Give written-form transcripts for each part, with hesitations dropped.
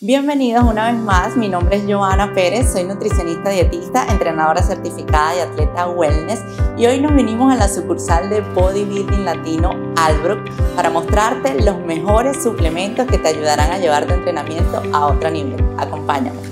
Bienvenidos una vez más, mi nombre es Johana Pérez, soy nutricionista dietista, entrenadora certificada y atleta wellness, y hoy nos vinimos a la sucursal de Bodybuilding Latino Albrook para mostrarte los mejores suplementos que te ayudarán a llevar tu entrenamiento a otro nivel. Acompáñame.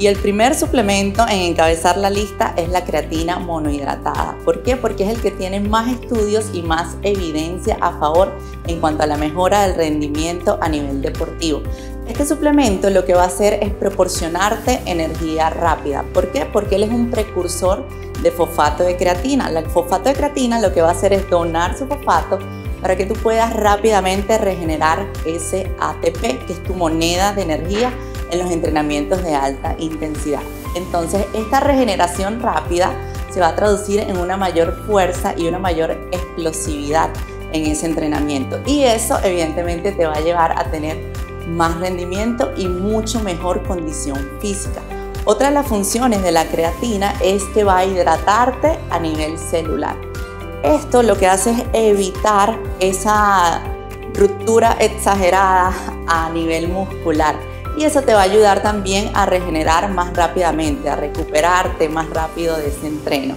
Y el primer suplemento en encabezar la lista es la creatina monohidratada. ¿Por qué? Porque es el que tiene más estudios y más evidencia a favor en cuanto a la mejora del rendimiento a nivel deportivo. Este suplemento lo que va a hacer es proporcionarte energía rápida. ¿Por qué? Porque él es un precursor de fosfato de creatina. El fosfato de creatina lo que va a hacer es donar su fosfato para que tú puedas rápidamente regenerar ese ATP, que es tu moneda de energía en los entrenamientos de alta intensidad. Entonces, esta regeneración rápida se va a traducir en una mayor fuerza y una mayor explosividad en ese entrenamiento, y eso evidentemente te va a llevar a tener más rendimiento y mucho mejor condición física. Otra de las funciones de la creatina es que va a hidratarte a nivel celular. Esto lo que hace es evitar esa ruptura exagerada a nivel muscular. Y eso te va a ayudar también a regenerar más rápidamente, a recuperarte más rápido de ese entreno.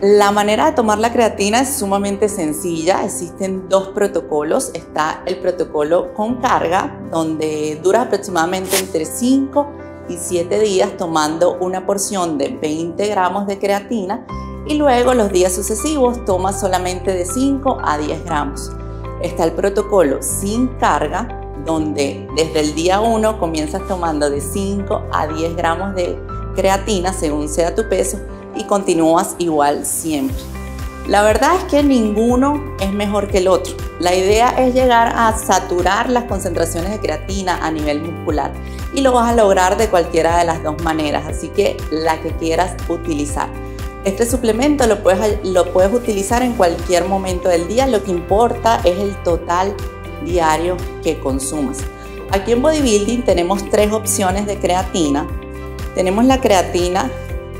La manera de tomar la creatina es sumamente sencilla. Existen dos protocolos. Está el protocolo con carga, donde dura aproximadamente entre 5 y 7 días tomando una porción de 20 gramos de creatina, y luego los días sucesivos tomas solamente de 5 a 10 gramos. Está el protocolo sin carga, donde desde el día 1 comienzas tomando de 5 a 10 gramos de creatina según sea tu peso, y continúas igual siempre. La verdad es que ninguno es mejor que el otro. La idea es llegar a saturar las concentraciones de creatina a nivel muscular, y lo vas a lograr de cualquiera de las dos maneras, así que la que quieras utilizar. Este suplemento lo puedes utilizar en cualquier momento del día. Lo que importa es el total diario que consumas. Aquí en Bodybuilding tenemos tres opciones de creatina. Tenemos la creatina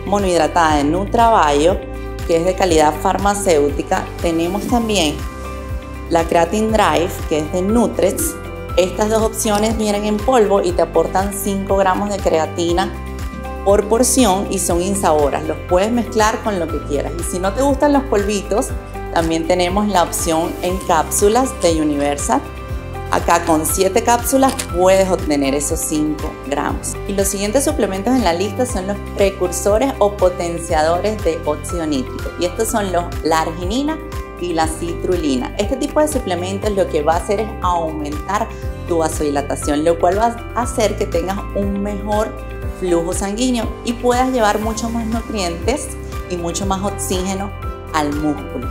monohidratada de Nutra Bio, que es de calidad farmacéutica. Tenemos también la Creatine Drive, que es de Nutrex. Estas dos opciones vienen en polvo y te aportan 5 gramos de creatina por porción y son insaboras. Los puedes mezclar con lo que quieras. Y si no te gustan los polvitos, también tenemos la opción en cápsulas de Universal. Acá con 7 cápsulas puedes obtener esos 5 gramos. Y los siguientes suplementos en la lista son los precursores o potenciadores de óxido nítrico. Y estos son la arginina y la citrulina. Este tipo de suplementos lo que va a hacer es aumentar tu vasodilatación, lo cual va a hacer que tengas un mejor flujo sanguíneo y puedas llevar mucho más nutrientes y mucho más oxígeno al músculo.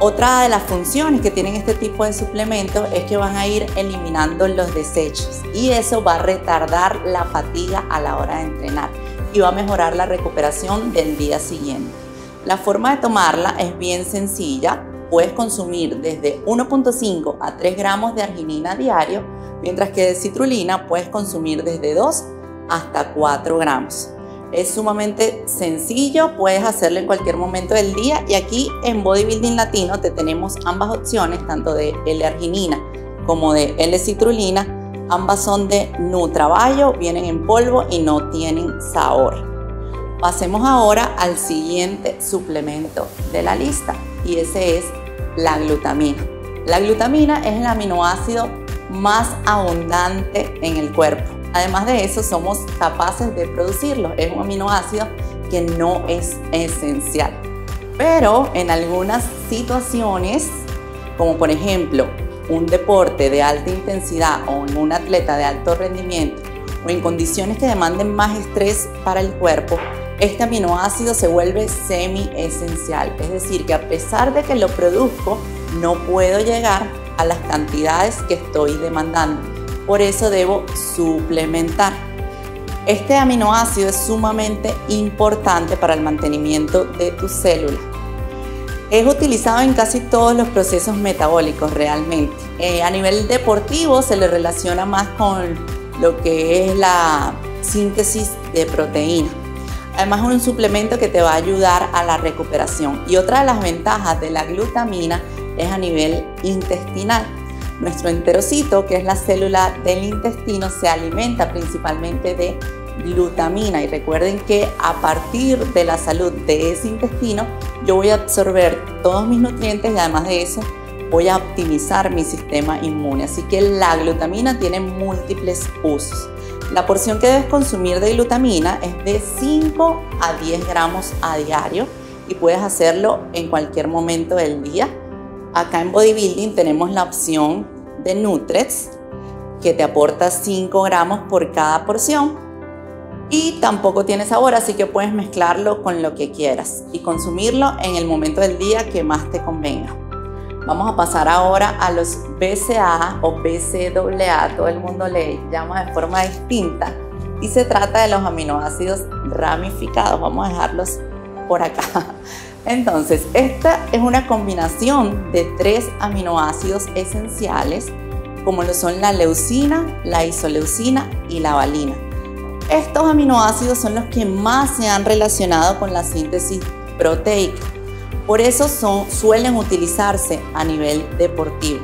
Otra de las funciones que tienen este tipo de suplementos es que van a ir eliminando los desechos, y eso va a retardar la fatiga a la hora de entrenar y va a mejorar la recuperación del día siguiente. La forma de tomarla es bien sencilla. Puedes consumir desde 1.5 a 3 gramos de arginina diario, mientras que de citrulina puedes consumir desde 2 hasta 4 gramos. Es sumamente sencillo, puedes hacerlo en cualquier momento del día, y aquí en Bodybuilding Latino te tenemos ambas opciones, tanto de L-arginina como de L-citrulina. Ambas son de Nutra Bio, vienen en polvo y no tienen sabor. Pasemos ahora al siguiente suplemento de la lista, y ese es la glutamina. La glutamina es el aminoácido más abundante en el cuerpo. Además de eso, somos capaces de producirlo. Es un aminoácido que no es esencial, pero en algunas situaciones, como por ejemplo un deporte de alta intensidad o en un atleta de alto rendimiento, o en condiciones que demanden más estrés para el cuerpo, este aminoácido se vuelve semi-esencial. Es decir, que a pesar de que lo produzco, no puedo llegar a las cantidades que estoy demandando. Por eso debo suplementar. Este aminoácido es sumamente importante para el mantenimiento de tus células. Es utilizado en casi todos los procesos metabólicos realmente. A nivel deportivo se le relaciona más con lo que es la síntesis de proteínas. Además, es un suplemento que te va a ayudar a la recuperación. Y otra de las ventajas de la glutamina es a nivel intestinal. Nuestro enterocito, que es la célula del intestino, se alimenta principalmente de glutamina. Y recuerden que a partir de la salud de ese intestino, yo voy a absorber todos mis nutrientes y además de eso voy a optimizar mi sistema inmune. Así que la glutamina tiene múltiples usos. La porción que debes consumir de glutamina es de 5 a 10 gramos a diario y puedes hacerlo en cualquier momento del día. Acá en Bodybuilding tenemos la opción de Nutrex, que te aporta 5 gramos por cada porción. Y tampoco tiene sabor, así que puedes mezclarlo con lo que quieras y consumirlo en el momento del día que más te convenga. Vamos a pasar ahora a los BCA o BCAA, todo el mundo le llama de forma distinta, y se trata de los aminoácidos ramificados. Vamos a dejarlos por acá. Entonces, esta es una combinación de 3 aminoácidos esenciales, como lo son la leucina, la isoleucina y la valina. Estos aminoácidos son los que más se han relacionado con la síntesis proteica, por eso suelen utilizarse a nivel deportivo.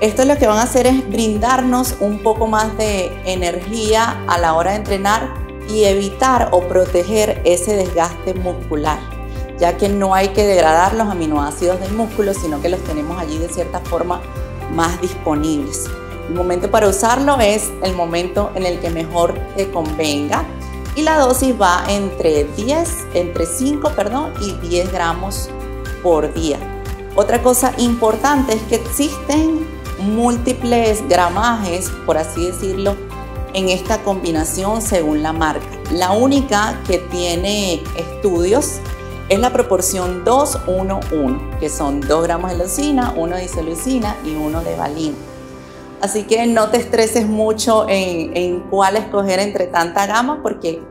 Esto lo que van a hacer es brindarnos un poco más de energía a la hora de entrenar y evitar o proteger ese desgaste muscular, ya que no hay que degradar los aminoácidos del músculo, sino que los tenemos allí de cierta forma más disponibles. El momento para usarlo es el momento en el que mejor te convenga, y la dosis va entre 5 y 10 gramos por día. Otra cosa importante es que existen múltiples gramajes, por así decirlo, en esta combinación según la marca. La única que tiene estudios es la proporción 2-1-1, que son 2 gramos de leucina, 1 de isoleucina y 1 de valina. Así que no te estreses mucho en cuál escoger entre tanta gama, porque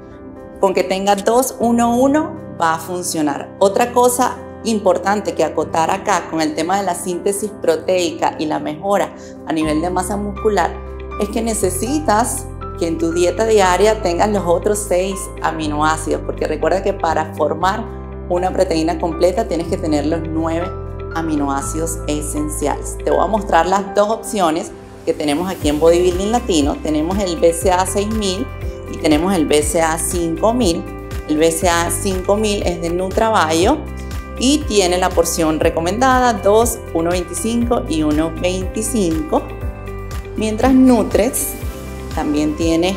con que tenga 2-1-1 va a funcionar. Otra cosa importante que acotar acá con el tema de la síntesis proteica y la mejora a nivel de masa muscular es que necesitas que en tu dieta diaria tengas los otros 6 aminoácidos, porque recuerda que para formar una proteína completa tienes que tener los 9 aminoácidos esenciales. Te voy a mostrar las 2 opciones que tenemos aquí en Bodybuilding Latino. Tenemos el BCA 6000 y tenemos el BCA 5000. El BCA 5000 es de Nutra Bio y tiene la porción recomendada 2, 1.25 y 1.25. Mientras Nutrex también tiene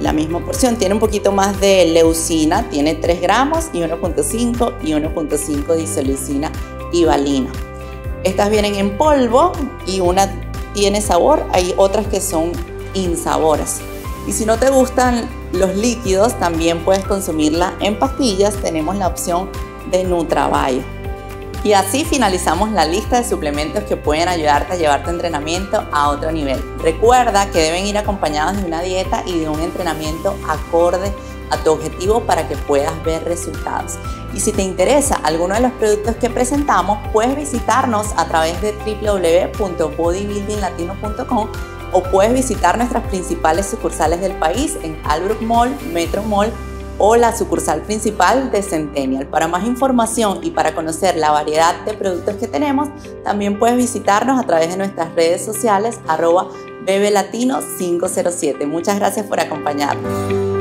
la misma porción, tiene un poquito más de leucina, tiene 3 gramos y 1.5 y 1.5 de isoleucina y valina. Estas vienen en polvo y una tiene sabor, hay otras que son insaboras. Y si no te gustan los líquidos, también puedes consumirla en pastillas. Tenemos la opción de Nutra Bio. Y así finalizamos la lista de suplementos que pueden ayudarte a llevar tu entrenamiento a otro nivel. Recuerda que deben ir acompañados de una dieta y de un entrenamiento acorde a tu objetivo para que puedas ver resultados. Y si te interesa alguno de los productos que presentamos, puedes visitarnos a través de www.bodybuildinglatino.com o puedes visitar nuestras principales sucursales del país en Albrook Mall, Metro Mall o la sucursal principal de Centennial. Para más información y para conocer la variedad de productos que tenemos, también puedes visitarnos a través de nuestras redes sociales @bblatino507. Muchas gracias por acompañarnos.